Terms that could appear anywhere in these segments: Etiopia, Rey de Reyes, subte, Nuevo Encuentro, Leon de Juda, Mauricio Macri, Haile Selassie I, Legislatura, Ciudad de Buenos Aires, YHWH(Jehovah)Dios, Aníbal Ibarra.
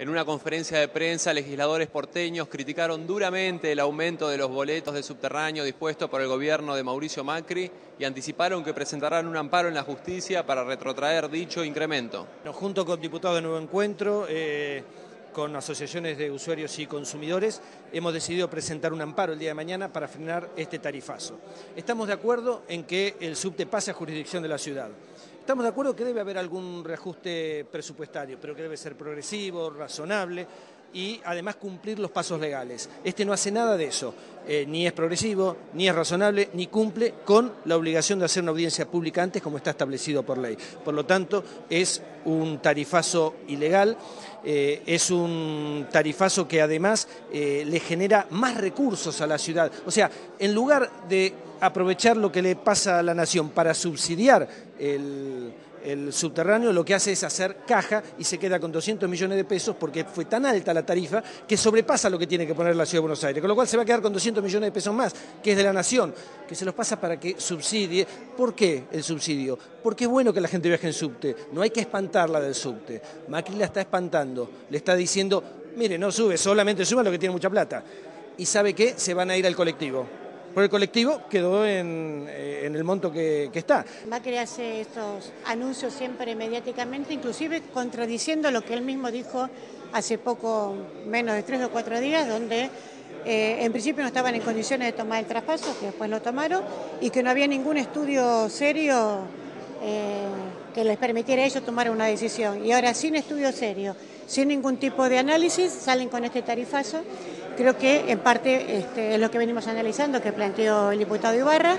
En una conferencia de prensa, legisladores porteños criticaron duramente el aumento de los boletos de subterráneo dispuesto por el gobierno de Mauricio Macri y anticiparon que presentarán un amparo en la justicia para retrotraer dicho incremento. Nos junto con diputados de Nuevo Encuentro, con asociaciones de usuarios y consumidores, hemos decidido presentar un amparo el día de mañana para frenar este tarifazo. Estamos de acuerdo en que el subte pase a jurisdicción de la ciudad. Estamos de acuerdo que debe haber algún reajuste presupuestario, pero que debe ser progresivo, razonable y además cumplir los pasos legales. Este no hace nada de eso, ni es progresivo, ni es razonable, ni cumple con la obligación de hacer una audiencia pública antes como está establecido por ley. Por lo tanto, es un tarifazo ilegal, es un tarifazo que además le genera más recursos a la ciudad. O sea, en lugar de aprovechar lo que le pasa a la nación para subsidiar el subterráneo, lo que hace es hacer caja y se queda con 200 millones de pesos porque fue tan alta la tarifa que sobrepasa lo que tiene que poner la Ciudad de Buenos Aires, con lo cual se va a quedar con 200 millones de pesos más, que es de la nación, que se los pasa para que subsidie. ¿Por qué el subsidio? Porque es bueno que la gente viaje en subte, no hay que espantarla del subte. Macri la está espantando, le está diciendo, mire, no sube, solamente suba lo que tiene mucha plata. Y ¿sabe qué? Se van a ir al colectivo. Por el colectivo quedó en el monto que está. Macri hace estos anuncios siempre mediáticamente, inclusive contradiciendo lo que él mismo dijo hace poco, menos de 3 o 4 días, donde en principio no estaban en condiciones de tomar el traspaso, que después lo tomaron, y que no había ningún estudio serio que les permitiera a ellos tomar una decisión. Y ahora, sin estudio serio, sin ningún tipo de análisis, salen con este tarifazo. Creo que en parte es lo que venimos analizando, que planteó el diputado Ibarra,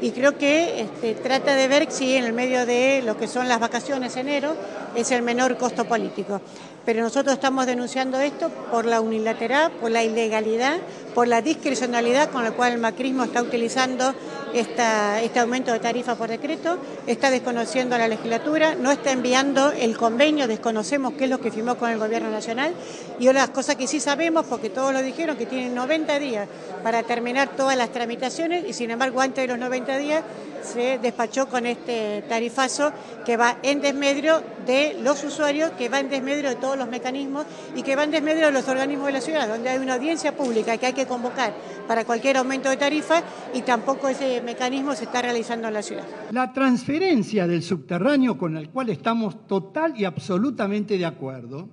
y creo que trata de ver si en el medio de lo que son las vacaciones enero es el menor costo político. Pero nosotros estamos denunciando esto por la unilateral, por la ilegalidad, por la discrecionalidad con la cual el macrismo está utilizando este aumento de tarifa por decreto, está desconociendo a la legislatura, no está enviando el convenio, desconocemos qué es lo que firmó con el gobierno nacional, y una de las cosas que sí sabemos, porque todos lo dijeron, que tienen 90 días para terminar todas las tramitaciones, y sin embargo antes de los 90 días se despachó con este tarifazo que va en desmedro de los usuarios, que va en desmedro de todos los mecanismos y que va en desmedro de los organismos de la ciudad, donde hay una audiencia pública que hay que convocar para cualquier aumento de tarifa y tampoco ese mecanismo se está realizando en la ciudad. La transferencia del subterráneo, con el cual estamos total y absolutamente de acuerdo,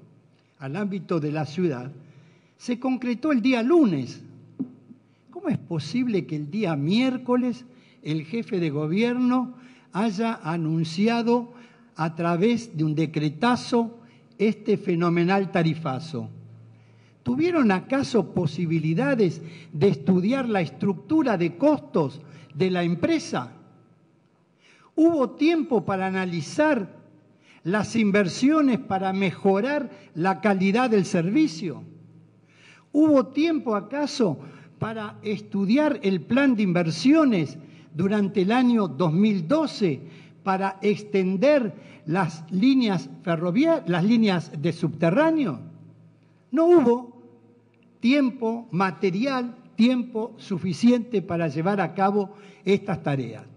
al ámbito de la ciudad, se concretó el día lunes. ¿Cómo es posible que el día miércoles el jefe de gobierno haya anunciado a través de un decretazo este fenomenal tarifazo? ¿Tuvieron acaso posibilidades de estudiar la estructura de costos de la empresa? ¿Hubo tiempo para analizar las inversiones para mejorar la calidad del servicio? ¿Hubo tiempo acaso para estudiar el plan de inversiones durante el año 2012 para extender las líneas ferroviarias, las líneas de subterráneo? No hubo tiempo material, tiempo suficiente para llevar a cabo estas tareas.